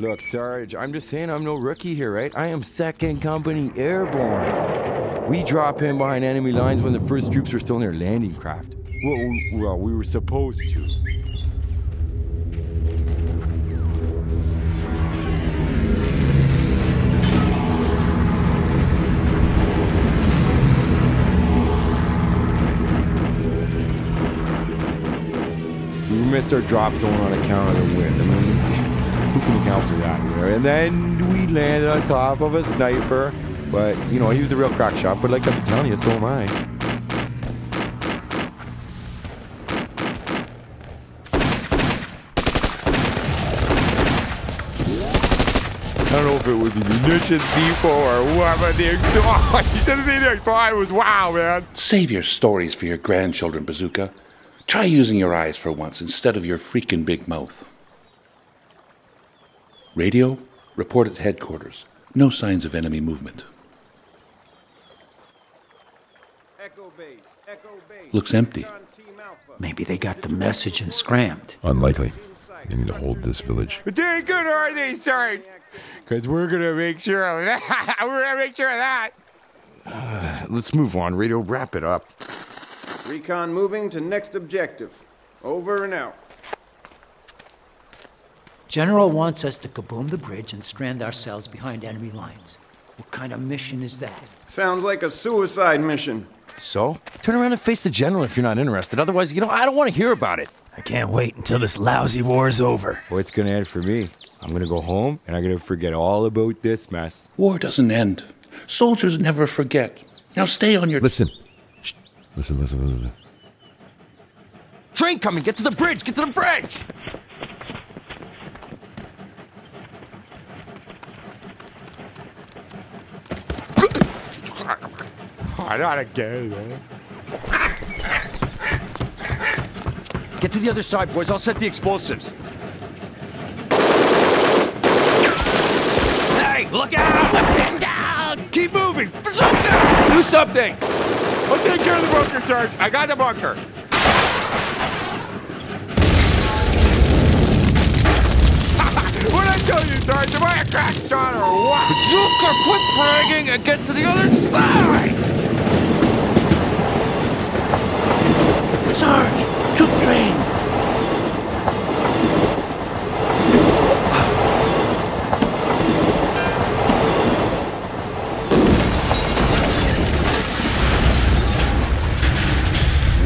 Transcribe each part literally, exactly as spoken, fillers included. Look, Sarge, I'm just saying I'm no rookie here, right? I am second company airborne. We drop in behind enemy lines when the first troops were still in their landing craft. Well, well, we were supposed to. We missed our drop zone on account of the wind. I mean, who can account for that? And then we landed on top of a sniper. But, you know, he was a real crack shot. But like I've been telling you, so am I. I don't know if it was the munitions depot or what, but the X five was wow, man. Save your stories for your grandchildren, Bazooka. Try using your eyes for once instead of your freaking big mouth. Radio, report at headquarters. No signs of enemy movement. Echo base, echo base. Looks empty. Maybe they got the message and scrammed. Unlikely. They need to hold this village. But they ain't good, are they, Sarge? Because we're going to make sure of that. We're going to make sure of that. Uh, let's move on, Radio. Wrap it up. Recon moving to next objective. Over and out. General wants us to kaboom the bridge and strand ourselves behind enemy lines. What kind of mission is that? Sounds like a suicide mission. So? Turn around and face the general if you're not interested. Otherwise, you know, I don't want to hear about it. I can't wait until this lousy war is over. Well, it's going to end for me. I'm going to go home, and I'm going to forget all about this mess. War doesn't end. Soldiers never forget. Now stay on your... Listen. Shh. Listen, listen, listen. Train coming! Get to the bridge! Get to the bridge! I know how to get it, man. Get to the other side, boys. I'll set the explosives. Hey, look out! I'm pinned down! Keep moving! Bazooka! Do something! I'll take care of the bunker, Sarge. I got the bunker. What did I tell you, Sarge? Am I a crack shot or what? Bazooka, quit bragging and get to the other side! Sarge! Troop train!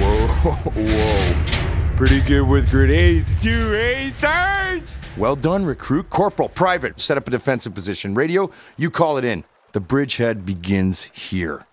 Whoa, whoa. Pretty good with grenades, too, eh, Sarge? Well done, recruit. Corporal, private, set up a defensive position. Radio, you call it in. The bridgehead begins here.